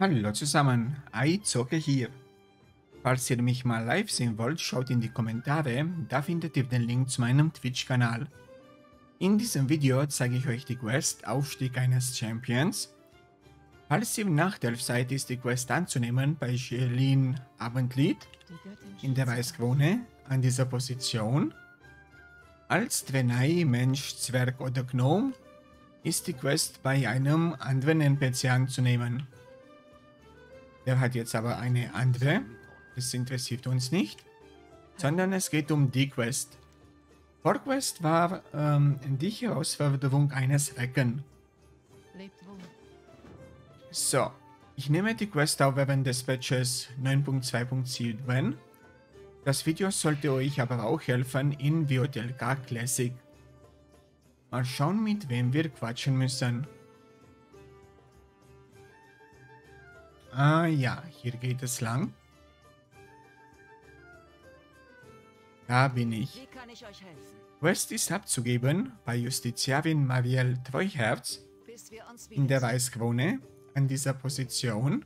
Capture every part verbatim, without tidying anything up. Hallo zusammen, iZocke hier. Falls ihr mich mal live sehen wollt, schaut in die Kommentare, da findet ihr den Link zu meinem Twitch-Kanal. In diesem Video zeige ich euch die Quest Aufstieg eines Champions. Falls ihr im Nachtelf seid, ist die Quest anzunehmen bei Gielin Abendlied in der Weißkrone an dieser Position. Als Drenai, Mensch, Zwerg oder Gnome ist die Quest bei einem anderen N P C anzunehmen. Der hat jetzt aber eine andere, das interessiert uns nicht, sondern es geht um die Quest. Vor Quest war ähm, die Herausforderung eines Recken. So, ich nehme die Quest auf während des Patches neun Punkt zwei Punkt sieben. Das Video sollte euch aber auch helfen in W O T L K Classic. Mal schauen, mit wem wir quatschen müssen. Ah ja, hier geht es lang. Da bin ich. Quest ist abzugeben bei Justiziarin Mariel Treuherz in der Weißkrone an dieser Position.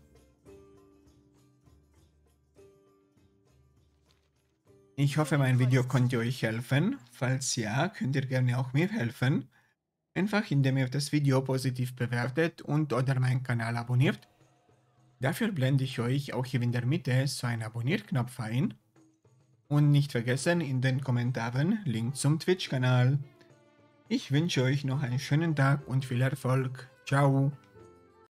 Ich hoffe, mein Video konnte euch helfen. Falls ja, könnt ihr gerne auch mir helfen. Einfach indem ihr das Video positiv bewertet und oder meinen Kanal abonniert. Dafür blende ich euch auch hier in der Mitte so einen Abonnierknopf ein. Und nicht vergessen, in den Kommentaren Link zum Twitch-Kanal. Ich wünsche euch noch einen schönen Tag und viel Erfolg. Ciao!